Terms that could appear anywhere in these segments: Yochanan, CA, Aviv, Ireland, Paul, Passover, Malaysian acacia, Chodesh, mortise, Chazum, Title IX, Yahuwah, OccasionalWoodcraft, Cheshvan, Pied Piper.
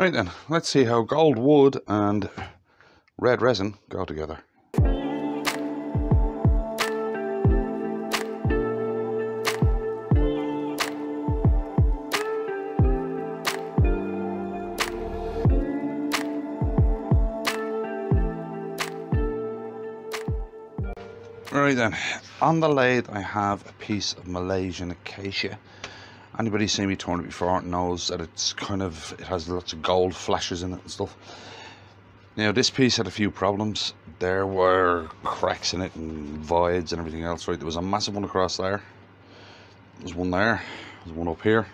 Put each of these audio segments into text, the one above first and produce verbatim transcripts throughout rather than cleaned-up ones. Right then, let's see how gold wood and red resin go together. Right then, on the lathe I have a piece of Malaysian acacia. Anybody who's seen me turn it before knows that it's kind of, it has lots of gold flashes in it and stuff. Now this piece had a few problems. There were cracks in it and voids and everything else, right? There was a massive one across there. There's one there, there's one up here.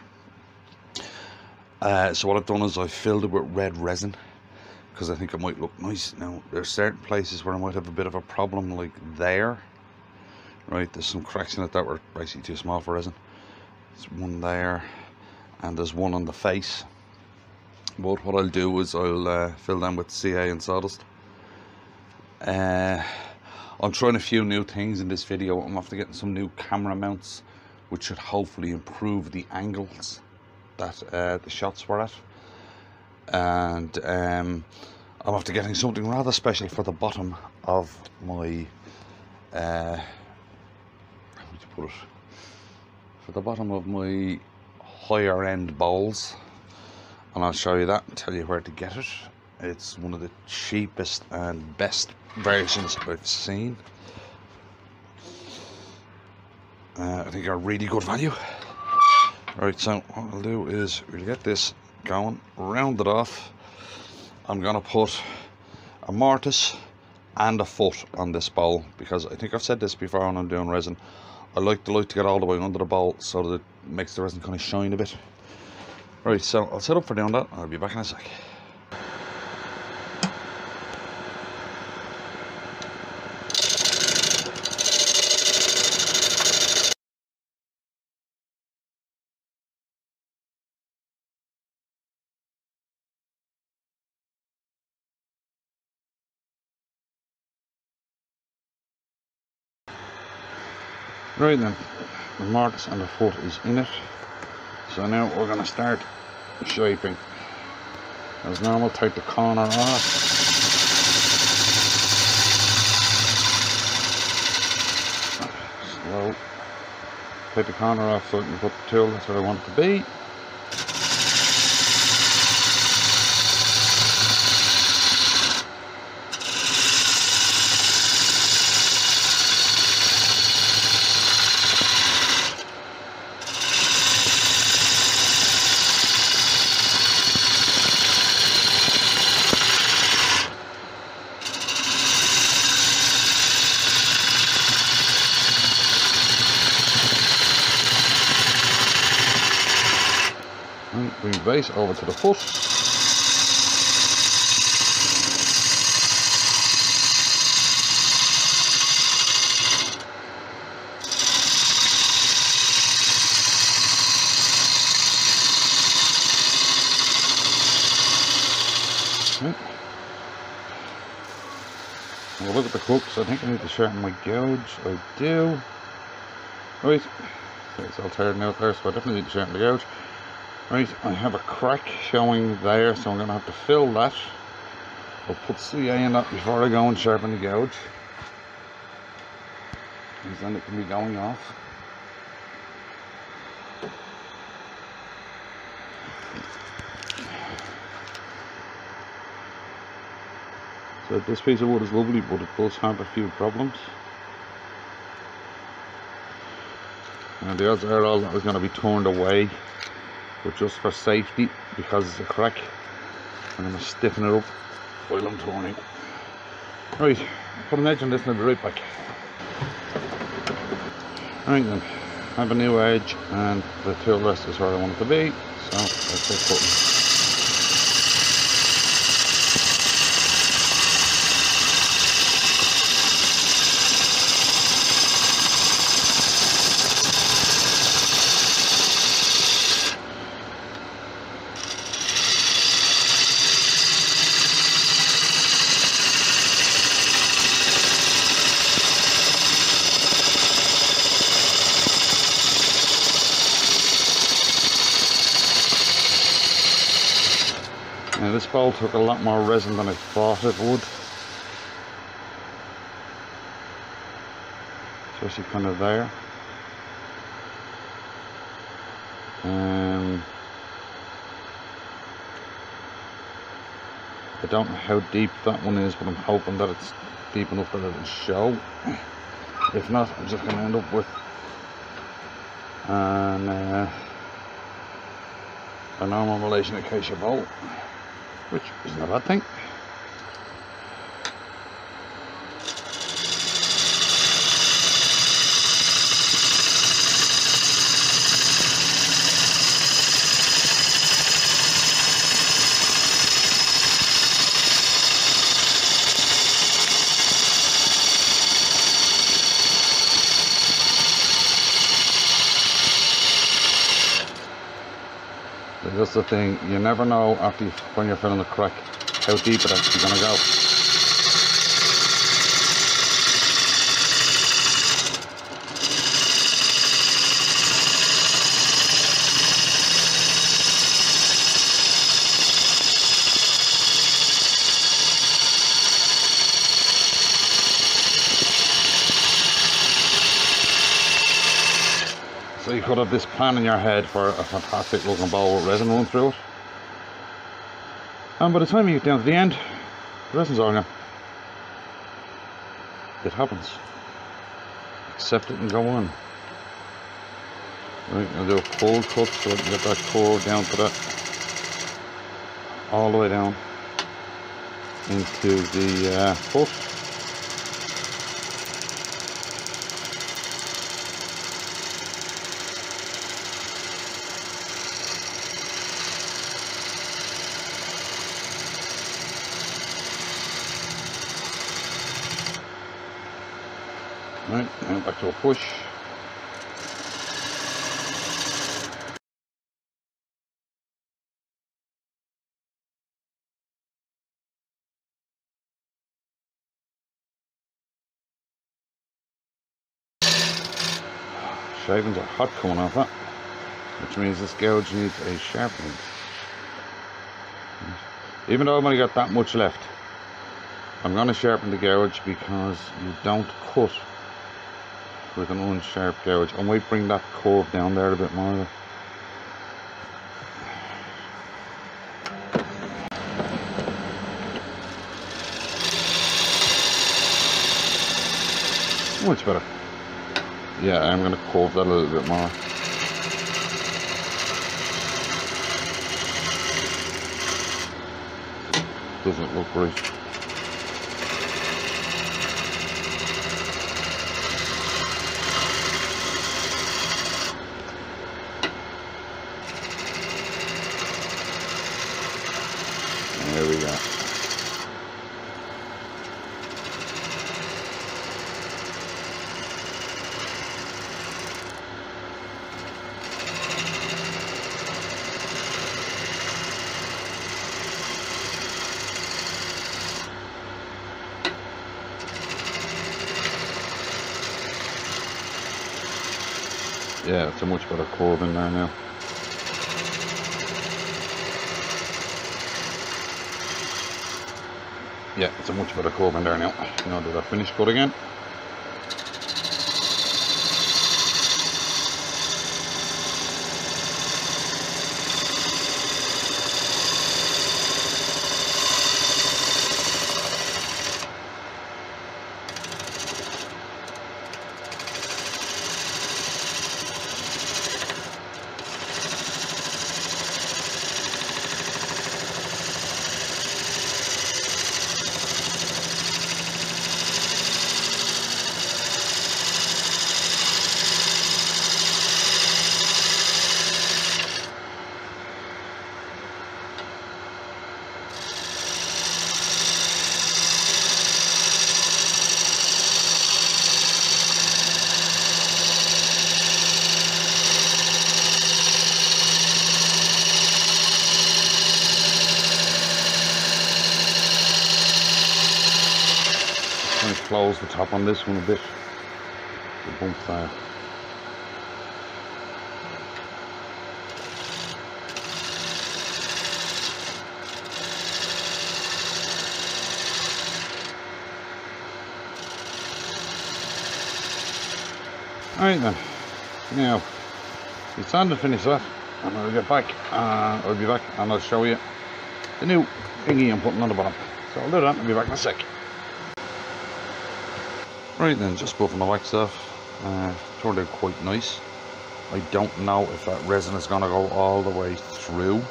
Uh, so what I've done is I've filled it with red resin, because I think it might look nice. Now, there are certain places where I might have a bit of a problem, like there. Right, there's some cracks in it that were basically too small for resin. There's one there, and there's one on the face. But what I'll do is I'll uh, fill them with C A and sawdust. Uh, I'm trying a few new things in this video. I'm after getting some new camera mounts, which should hopefully improve the angles that uh, the shots were at. And um, I'm after getting something rather special for the bottom of my, uh, how would you put it, for the bottom of my higher end bowls, and I'll show you that and tell you where to get it. It's one of the cheapest and best versions I've seen. Uh, I think they're really good value. Alright, so what I'll do is we'll get this going, round it off. I'm gonna put a mortise and a foot on this bowl, because I think I've said this before when I'm doing resin, I like the light to get all the way under the bowl so that it makes the resin kind of shine a bit. Right, so I'll set up for doing that, I'll be back in a sec. Right then, the mortise and the foot is in it, so now we're going to start shaping. As normal, take the corner off. Slow. Take the corner off so I can put the tool, that's where I want it to be. Bring the base over to the foot. Okay. I'll look at the hooks. I think I need to sharpen my gouge. I do. Right. Okay, it's all tired now there, so I definitely need to sharpen the gouge. Right, I have a crack showing there, so I'm going to have to fill that. I'll put C A in that before I go and sharpen the gouge, because then it can be going off. So this piece of wood is lovely, but it does have a few problems. And the odds are all that is going to be torn away, but just for safety, because it's a crack, I'm going to stiffen it up while I'm turning. Right, put an edge on this and I'll be right back. Right then, I have a new edge and the tool rest is where I want it to be, so let's just put it. Now this bowl took a lot more resin than I thought it would. Especially kind of there. Um, I don't know how deep that one is, but I'm hoping that it's deep enough that it'll show. If not, I'm just going to end up with an, uh, a normal Malaysian acacia bowl, which isn't a bad thing. That's the thing, you never know after you, when you're filling the crack how deep it's actually going to go. So you could have this plan in your head for a fantastic looking bowl with resin running through it, and by the time you get down to the end, the resin's on you. It happens. Accept it and go on. Right, I'll do a cold cut so I can get that core down to that, all the way down into the uh, foot. Right, now back to a push. Shavings are hot coming off that, which means this gouge needs a sharpening. Even though I've only got that much left, I'm going to sharpen the gouge, because you don't cut with an unsharp gouge. I might bring that curve down there a bit more. Much better. Yeah, I'm going to curve that a little bit more. Doesn't look right. There we go. Yeah, it's a much better curve in there now. Yeah, it's a much better curve in there now. Now do that finish cut again. Close the top on this one a bit. The bump there. Right then, now it's time to finish that, and I'll get back uh, I'll be back and I'll show you the new thingy I'm putting on the bottom. So I'll do that and I'll be back in a sec. Right then, just buffing the wax off, uh, turned out quite nice. I don't know if that resin is going to go all the way through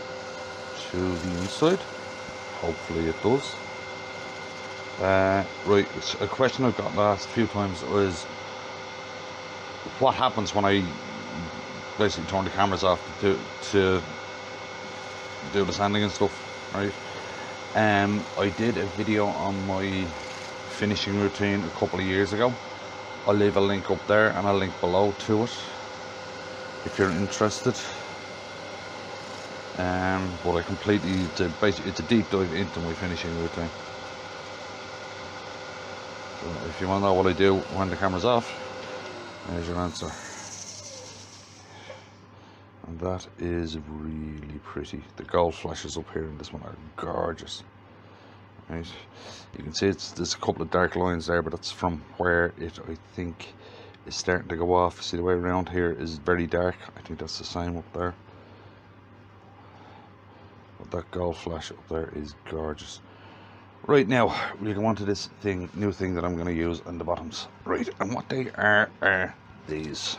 to the inside, hopefully it does. Uh, right, a question I've got last few times is what happens when I basically turn the cameras off to, to do the sanding and stuff, right? Um, I did a video on my finishing routine a couple of years ago. I'll leave a link up there and a link below to it if you're interested. Um, but I completely, it's a, basically, it's a deep dive into my finishing routine. So if you want to know what I do when the camera's off, there's your answer. And that is really pretty. The gold flashes up here in this one are gorgeous. Right, you can see it's there's a couple of dark lines there, but that's from where it, I think, is starting to go off. See, the way around here is very dark. I think that's the same up there. But that gold flash up there is gorgeous. Right, now we're going on to this thing, new thing that I'm going to use on the bottoms. Right, and what they are are these.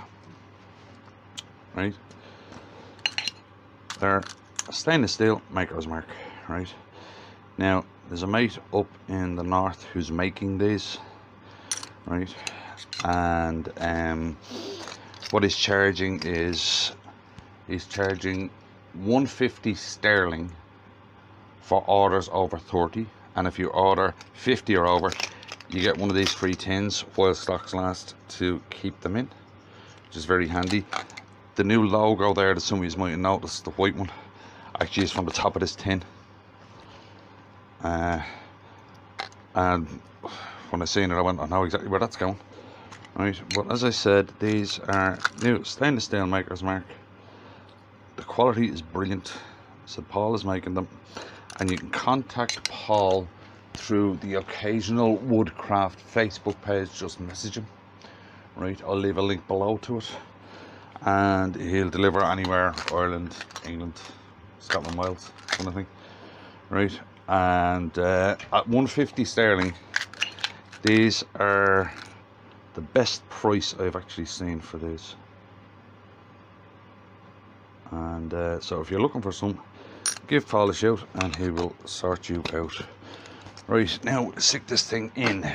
Right, they're stainless steel Maker's Mark. Right, now there's a mate up in the north who's making these, right? And um, what he's charging is he's charging one fifty sterling for orders over thirty, and if you order fifty or over, you get one of these free tins while stocks last to keep them in, which is very handy. The new logo there that some of you might have noticed, the white one, actually is from the top of this tin. Uh, and when I seen it, I went, I know exactly where that's going. Right, but as I said, these are new stainless steel Maker's Mark. The quality is brilliant. So Paul is making them, and you can contact Paul through the occasional Woodcraft Facebook page. Just message him. Right, I'll leave a link below to it, and he'll deliver anywhere: Ireland, England, Scotland, Wales, kind of thing. Right. And uh, at one fifty sterling, these are the best price I've actually seen for these. And uh, so if you're looking for some, give Paul a shout and he will sort you out. Right, now stick this thing in.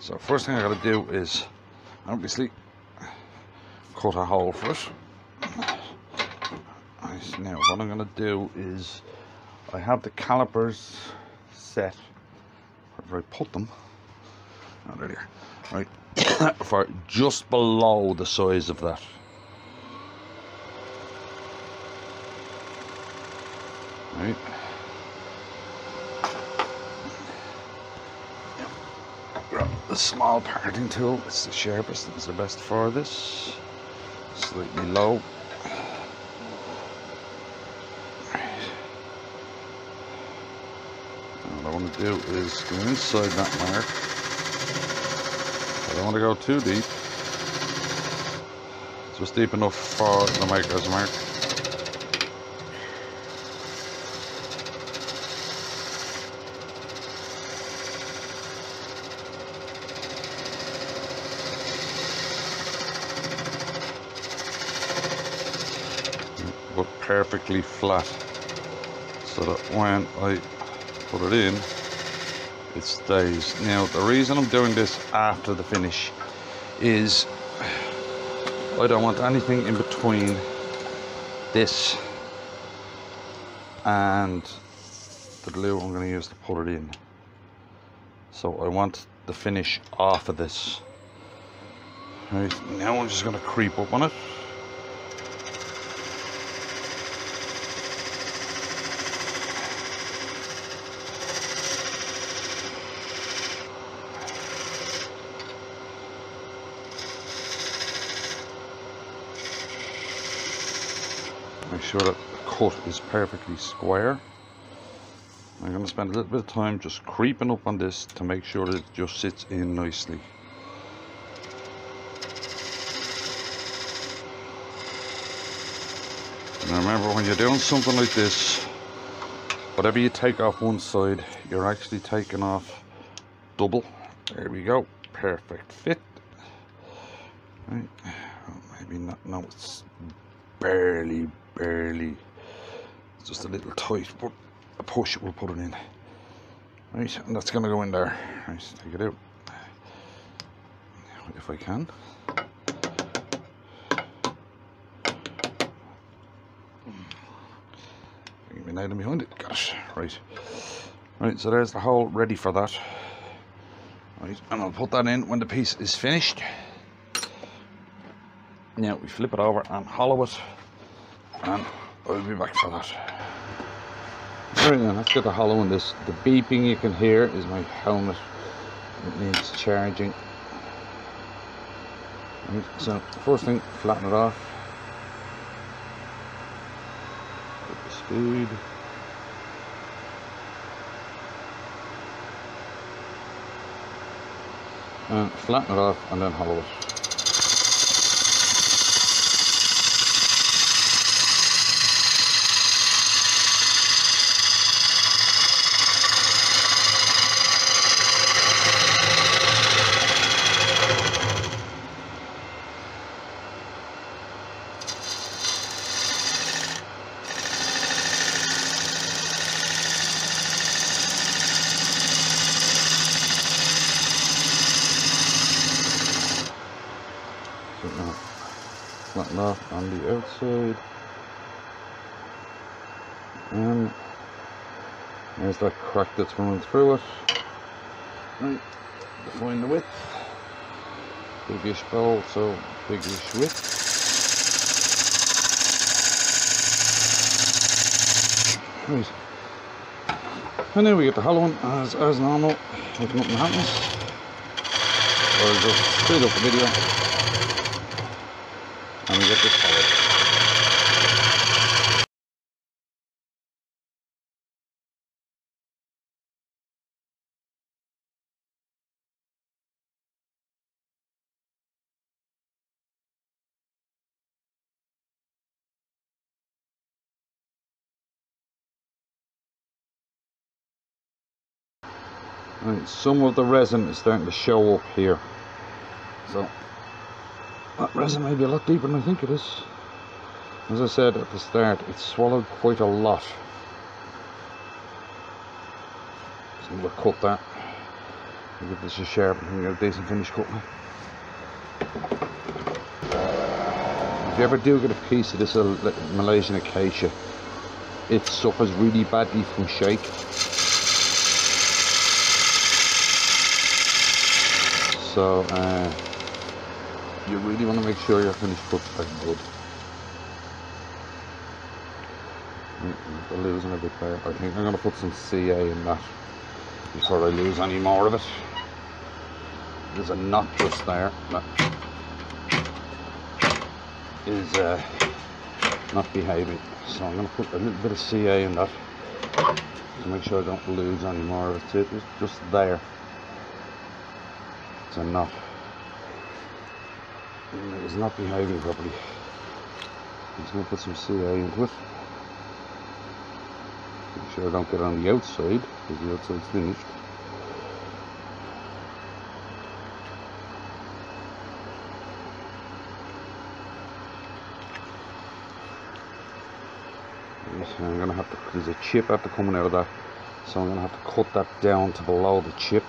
So first thing I gotta do is obviously cut a hole for it. Right, now what I'm gonna do is I have the calipers set where I put them. Oh, there they are. Right, for just below the size of that. Right. Grab the small parting tool. It's the sharpest. It's the best for this. Slightly low. Do is go inside that mark. I don't want to go too deep, just deep enough for the Maker's Mark. But perfectly flat, so that when I put it in, it stays. Now the reason I'm doing this after the finish is I don't want anything in between this and the glue I'm going to use to put it in. So I want the finish off of this. Right, now I'm just going to creep up on it. Make sure that the cut is perfectly square. I'm going to spend a little bit of time just creeping up on this to make sure that it just sits in nicely. remember, when you're doing something like this, whatever you take off one side, you're actually taking off double. There we go, perfect fit. Right. Well, maybe not. No, it's barely, barely. It's just a little tight, but a push will put it in. Right, and that's going to go in there. Right, take it out if I can. Give me an item behind it. Gosh, right, right. So there's the hole ready for that. Right, and I'll put that in when the piece is finished. Now we flip it over and hollow it, and I'll be back for that. Right then, let's get the hollow in this. The beeping you can hear is my helmet. It needs charging. Right, so first thing, flatten it off. Get the speed. And flatten it off and then hollow it. Flatten off on the outside, and there's that crack that's running through it. Right, define the width, biggish bowl, so biggish width. Right, and then we get the hollow one as, as normal. If nothing happens, I'll just speed up the video. And we get this covered. Right, some of the resin is starting to show up here. So that resin may be a lot deeper than I think it is. As I said at the start, it's swallowed quite a lot. So I'm going to cut that. I'll give this a sharp and get a decent finish cutting. If you ever do get a piece of this Malaysian acacia, it suffers really badly from shake. So, uh, you really want to make sure your finish cuts are good. I'm losing a bit there. I think I'm going to put some C A in that before I lose any more of it. There's a knot just there that is uh, not behaving. So I'm going to put a little bit of C A in that to make sure I don't lose any more of it. It's just there. It's a knot. It is not behaving properly. I'm just going to put some C A into it. Make sure I don't get it on the outside, because the outside's finished. So I'm going to have to, there's a chip after coming out of that, so I'm going to have to cut that down to below the chip.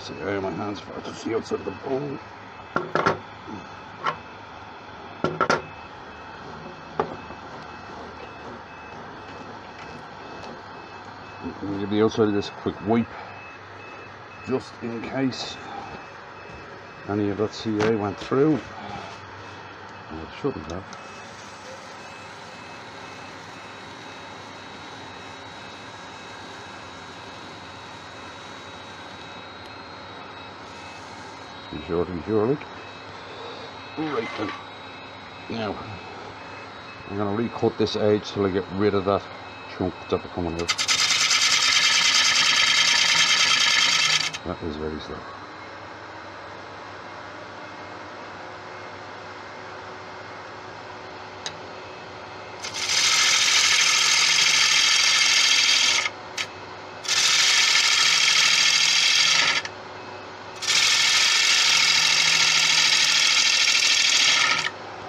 See, I have my hands far to the outside of the bowl. I'm going to give the outside of this a quick wipe, just in case any of that C A went through. Well, it shouldn't have. Sure to be sure, like. Right then. Now, I'm going to recut this edge till I get rid of that chunk that's coming out. That was very slow.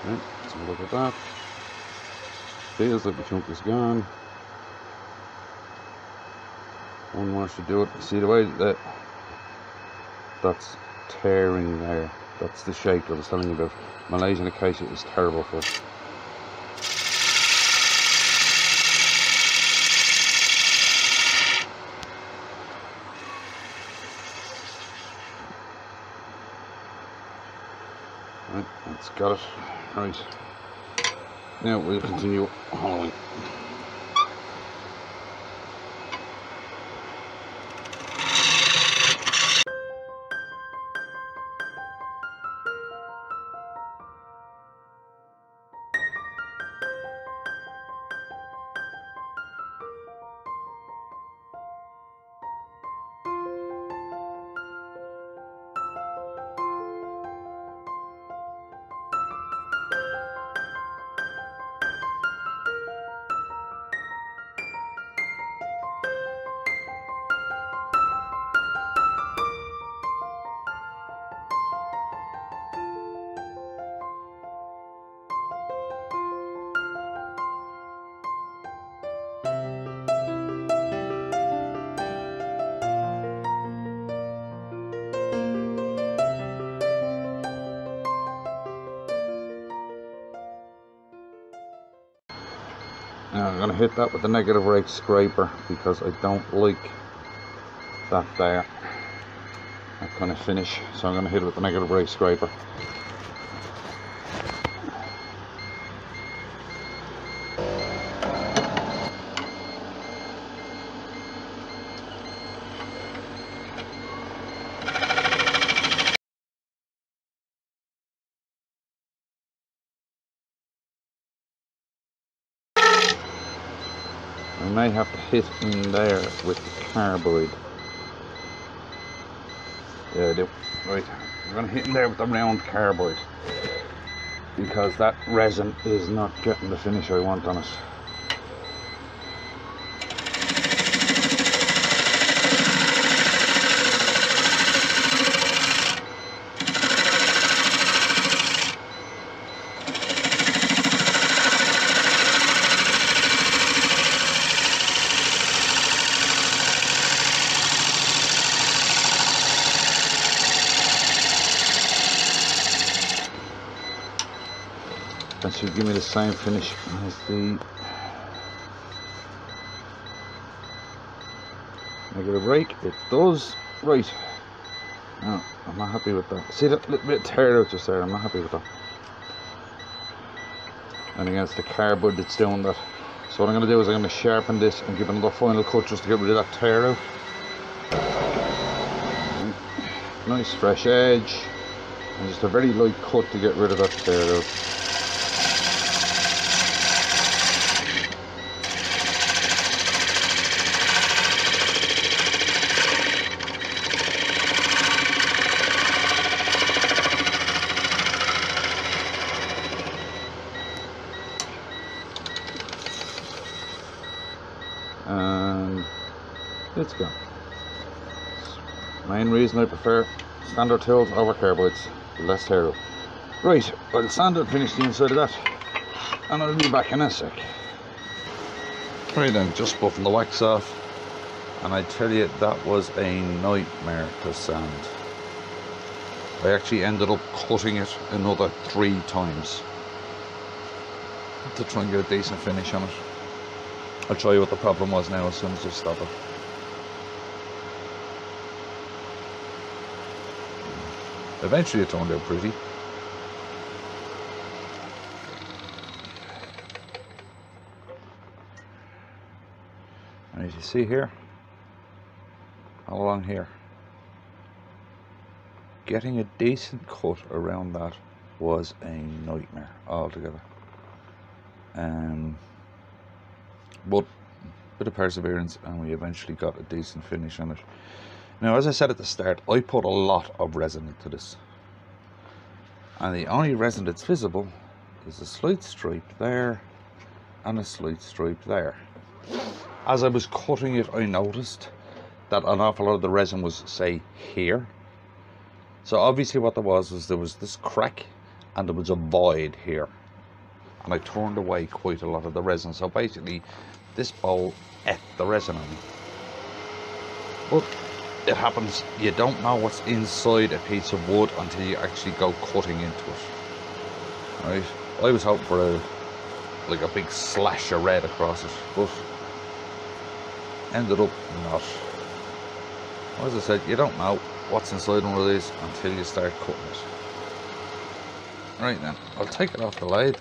Right, let's have a look at that. Feels like the chunk is gone. One wants to do it. See the way that that's tearing there. That's the shape that I was telling you about. Malaysian acacia is terrible for it. Right, that's got it. Right. Now we'll continue hauling. Now I'm going to hit that with the negative rake scraper because I don't like that there, that kind of finish. So I'm going to hit it with the negative rake scraper. I may have to hit in there with the carbide. Yeah, I do. Right, I'm going to hit in there with the round carbide because that resin is not getting the finish I want on it. That should give me the same finish as the negative rake. It does. Right. No, I'm not happy with that. See that little bit of tear out just there? I'm not happy with that. And again, it's the cardboard that's doing that. So what I'm going to do is I'm going to sharpen this and give it another final cut just to get rid of that tear out. Nice fresh edge. And just a very light cut to get rid of that tear out. And it's gone. Main reason I prefer standard tools over carbides, less tear. Right, well, standard finished the inside of that, and I'll be back in a sec. Right then, just buffing the wax off, and I tell you, that was a nightmare to sand. I actually ended up cutting it another three times to try and get a decent finish on it. I'll show you what the problem was now as soon as you stop it. Eventually it turned out pretty. And as you see here, all along here, getting a decent cut around that was a nightmare altogether. Um, But a bit of perseverance, and we eventually got a decent finish on it. Now, as I said at the start, I put a lot of resin into this. And the only resin that's visible is a slight stripe there and a slight stripe there. As I was cutting it, I noticed that an awful lot of the resin was, say, here. So obviously what there was was there was this crack and there was a void here. And I turned away quite a lot of the resin. So basically, this bowl ate the resin on me. But it happens, you don't know what's inside a piece of wood until you actually go cutting into it. Right? I was hoping for a, like a big slash of red across it, but ended up not. As I said, you don't know what's inside one of these until you start cutting it. Right then, I'll take it off the lathe,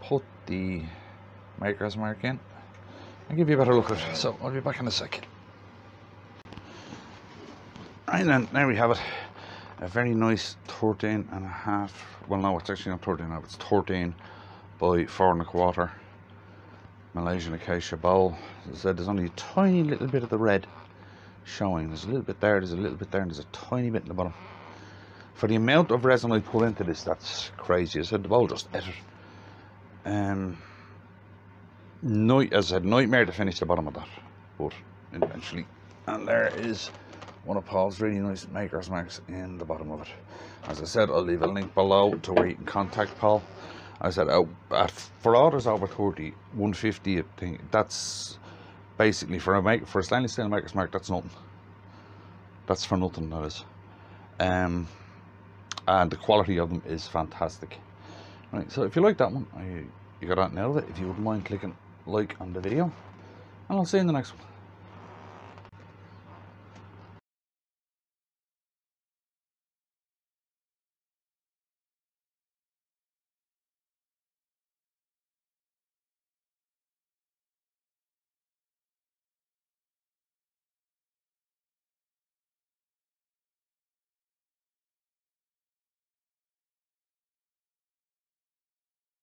put the maker's mark in, and give you a better look at it. So I'll be back in a second. Right then, there we have it. A very nice thirteen and a half, well no, it's actually not thirteen now, it's thirteen by four and a quarter Malaysian acacia bowl. As I said, there's only a tiny little bit of the red showing. There's a little bit there, there's a little bit there, and there's a tiny bit in the bottom. For the amount of resin I put into this, that's crazy. As I said, the bowl just ate it. Um, night, as I said, nightmare to finish the bottom of that, but eventually. And there it is. One of Paul's really nice maker's marks in the bottom of it. As I said, I'll leave a link below to where you can contact Paul. As I said, oh, at, for orders over thirty, one fifty, I think, that's basically for a make for a stainless steel maker's mark, that's nothing. That's for nothing, that is. Um, and the quality of them is fantastic. Right, so if you like that one, I, you got that nailed it. If you wouldn't mind clicking like on the video, and I'll see you in the next one.